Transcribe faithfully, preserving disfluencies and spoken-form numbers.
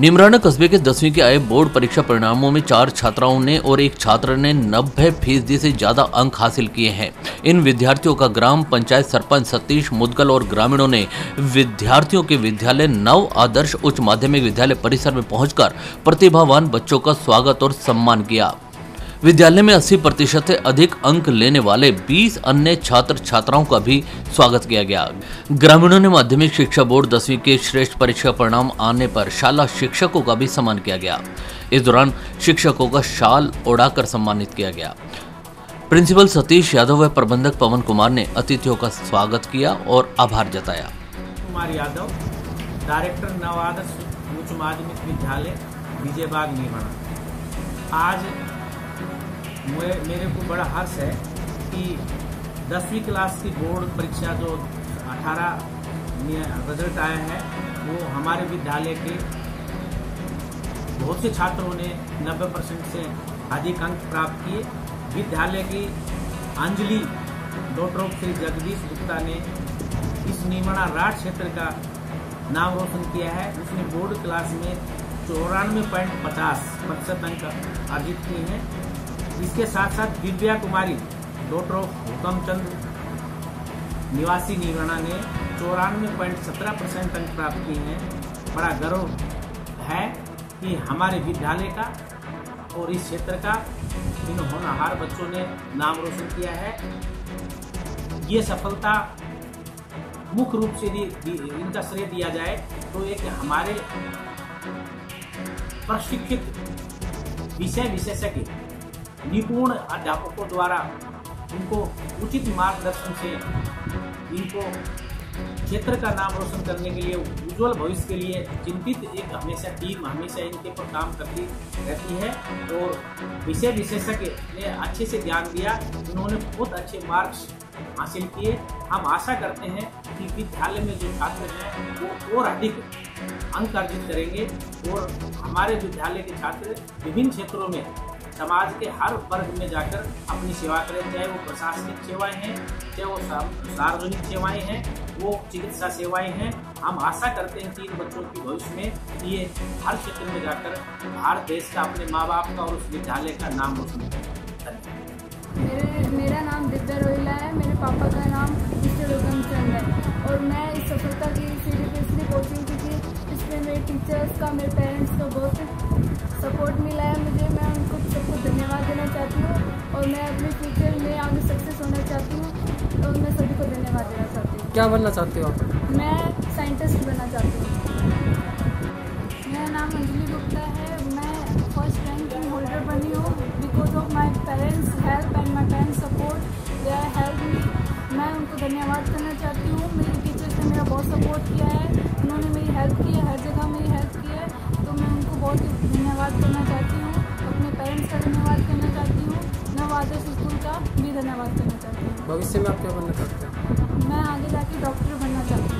नीमराणा कस्बे के दसवीं के आए बोर्ड परीक्षा परिणामों में चार छात्राओं ने और एक छात्र ने नब्बे फीसदी से ज्यादा अंक हासिल किए हैं। इन विद्यार्थियों का ग्राम पंचायत सरपंच सतीश मुदगल और ग्रामीणों ने विद्यार्थियों के विद्यालय नव आदर्श उच्च माध्यमिक विद्यालय परिसर में पहुंचकर प्रतिभावान बच्चों का स्वागत और सम्मान किया। विद्यालय में अस्सी प्रतिशत से अधिक अंक लेने वाले बीस अन्य छात्र छात्राओं का भी स्वागत किया गया। ग्रामीणों ने माध्यमिक शिक्षा बोर्ड दसवीं के श्रेष्ठ परीक्षा परिणाम आने पर शाला शिक्षकों का भी सम्मान किया गया। इस दौरान शिक्षकों का शाल ओढ़ाकर सम्मानित किया गया। प्रिंसिपल सतीश यादव व प्रबंधक पवन कुमार ने अतिथियों का स्वागत किया और आभार जताया। कुमार यादव, डायरेक्टर नव आदर्श उच्च माध्यमिक विद्यालय विजयबाग नीमराणा। आज मेरे को बड़ा हर्ष है कि दसवीं क्लास की बोर्ड परीक्षा जो अठारह में रिजल्ट आया है वो हमारे विद्यालय के बहुत से छात्रों ने नब्बे परसेंट से अधिक अंक प्राप्त किए। विद्यालय की अंजलि डॉक्टर श्री जगदीश गुप्ता ने इस नीमराणा राठ क्षेत्र का नाम रोशन किया है। उसने बोर्ड क्लास में चौरानवे पॉइंट पचास प्रतिशत अंक अर्जित किए हैं। इसके साथ साथ दिव्या कुमारी डॉक्टर उत्तम चंद निवासी नीमराणा ने चौरानवे पॉइंट सत्रह परसेंट अंक प्राप्त किए हैं। बड़ा गर्व है कि हमारे विद्यालय का और इस क्षेत्र का इन होनहार बच्चों ने नाम रोशन किया है। ये सफलता मुख्य रूप से इनका श्रेय दिया जाए तो एक हमारे प्रशिक्षित विषय विशेषज्ञ निपुण अध्यापकों द्वारा उनको उचित मार्गदर्शन से इनको क्षेत्र का नाम रोशन करने के लिए उज्जवल भविष्य के लिए चिंतित एक हमेशा टीम हमेशा इनके पर काम करती रहती है और विषय विशेषज्ञ ने अच्छे से ज्ञान दिया। उन्होंने बहुत अच्छे मार्क्स हासिल किए। हम आशा करते हैं कि विद्यालय में जो छात्र हैं वो और अधिक अंक अर्जित करेंगे और हमारे विद्यालय के छात्र विभिन्न क्षेत्रों में समाज के हर वर्ग में जाकर अपनी सेवा करें, चाहे वो प्रशासनिक सेवाएं हैं, चाहे वो सार्वजनिक सेवाएं हैं, वो चिकित्सा सेवाएं हैं। हम आशा करते हैं कि इन बच्चों की भविष्य में ये हर क्षेत्र में जाकर भारत देश का, अपने माँ बाप का और उस विद्यालय का नाम रोशन करें। मेरे मेरा नाम दिव्या रोहिला है। मेरे पापा का नाम मिस्टर उत्तम चंद है और मैं इस सफलता की सीढ़ी पर इसलिए कोचिंग की थी। इसमें मेरे टीचर्स का, मेरे पेरेंट्स का बहुत सपोर्ट मिला है मुझे। मैं उनको सबको धन्यवाद देना चाहती हूँ और मैं अपने फ्यूचर में आगे सक्सेस होना चाहती हूँ और मैं सभी को धन्यवाद देना चाहती हूँ। क्या बनना चाहती हो आप? मैं साइंटिस्ट बनना चाहती हूँ। मेरा नाम अंजलि गुप्ता है। मैं फर्स्ट रैंक होल्डर बनी हूँ because of my parents help and my parents support they are help me. मैं उनको धन्यवाद करना चाहती हूँ। मेरे टीचर्स ने मेरा बहुत सपोर्ट किया है। उन्होंने मेरी हेल्प की है, हर जगह मेरी हेल्प की है, तो मैं उनको बहुत धन्यवाद करना चाहती हूँ। अपने पेरेंट्स का धन्यवाद करना चाहती हूँ। नव आदर्श स्कूल का भी धन्यवाद करना चाहती हूँ। भविष्य में आप क्या बनना चाहते हैं? मैं आगे जाके डॉक्टर बनना चाहती हूँ।